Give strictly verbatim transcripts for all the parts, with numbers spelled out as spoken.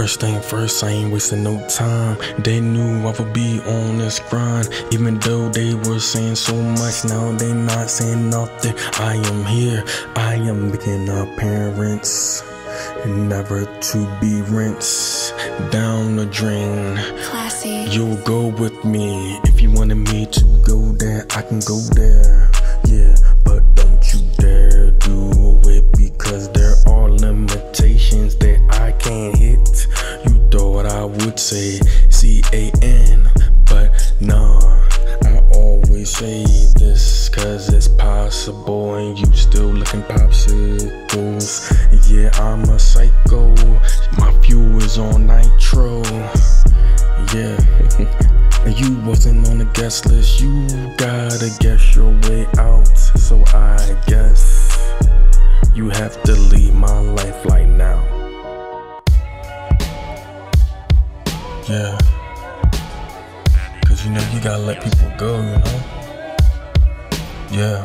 First thing first, I ain't wasting no time. They knew I would be on this grind. Even though they were saying so much, now they not saying nothing. I am here, I am making our parents never to be rinsed down the drain. Classy. You'll go with me. If you wanted me to go there, I can go there. Yeah, but don't you dare do it, because there are limitations that I can't hit. You thought I would say C A N, but nah, I always say this, cause it's possible and you still looking popsicles. Yeah, I'm a psycho, my fuel is on nitro. Yeah, and you wasn't on the guest list. You gotta guess your way out, so I guess you have to leave my life right now. Yeah, cause you know you gotta let people go, you know. Yeah,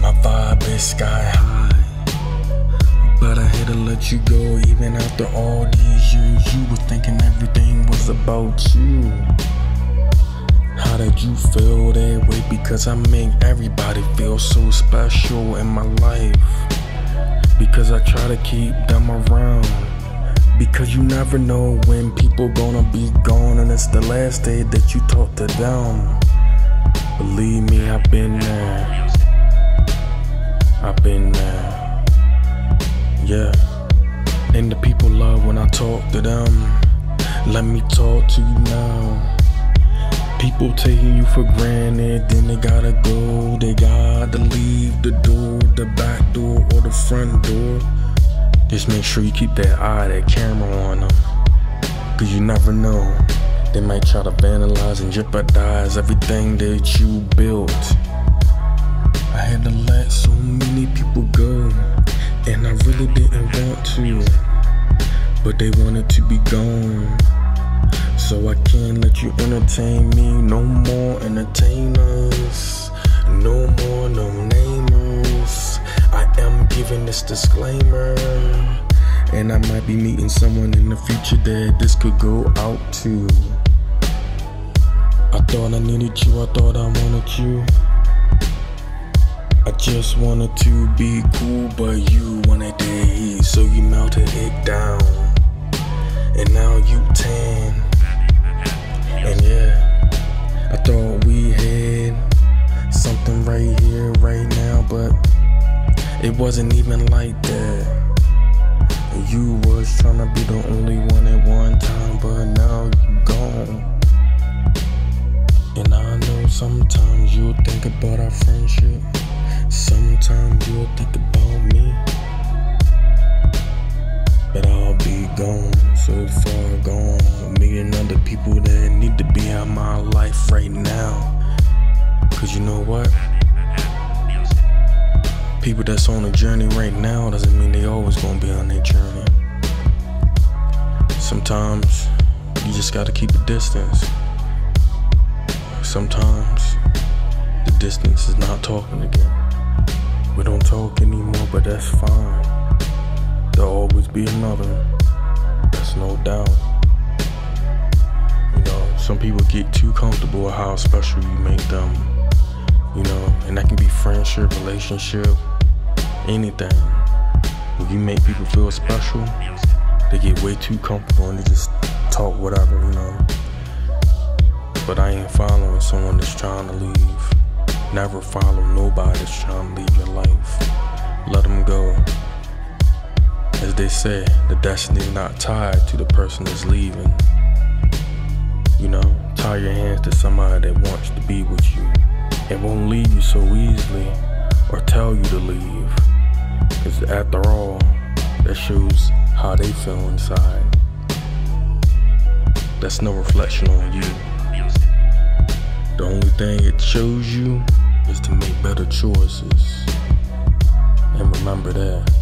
my vibe is sky high, but I had to let you go. Even after all these years, you were thinking everything was about you. How did you feel that way? Because I make everybody feel so special in my life, because I try to keep them around. Because you never know when people gonna be gone, and it's the last day that you talk to them. Believe me, I've been there, I've been there. Yeah, and the people love when I talk to them. Let me talk to you now. People taking you for granted, then they gotta go. They gotta leave the door, the back door or the front door. Just make sure you keep that eye, that camera on them, cause you never know, they might try to vandalize and jeopardize everything that you built. I had to let so many people go, and I really didn't want to, but they wanted to be gone. So I can't let you entertain me. No more entertainers, no more no namers. I am giving this disclaimer, and I might be meeting someone in the future that this could go out to. I thought I needed you, I thought I wanted you, I just wanted to be cool, but you wanted to eat, so you melted it down, and now you tan. And yeah, I thought we had something right here, right now, but it wasn't even like that. You was tryna be the only one at one time, but now you gone. And I know sometimes you'll think about our friendship, sometimes you'll think about me, but I'll be gone, so far gone. Me and other people that need to be out my life right now. Cause you know what? People that's on a journey right now doesn't mean they always gonna be on their journey. Sometimes you just gotta keep a distance. Sometimes the distance is not talking again. We don't talk anymore, but that's fine. There'll always be another, that's no doubt. You know, some people get too comfortable with how special you make them. You know, and that can be friendship, relationship, anything. When you make people feel special, they get way too comfortable and they just talk whatever, you know. But I ain't following someone that's trying to leave. Never follow nobody that's trying to leave your life. Let them go. As they say, the destiny is not tied to the person that's leaving. You know, tie your hands to somebody that wants to be with you. It won't leave you so easily, or tell you to leave, cause after all, that shows how they feel inside. That's no reflection on you. The only thing it shows you is to make better choices, and remember that.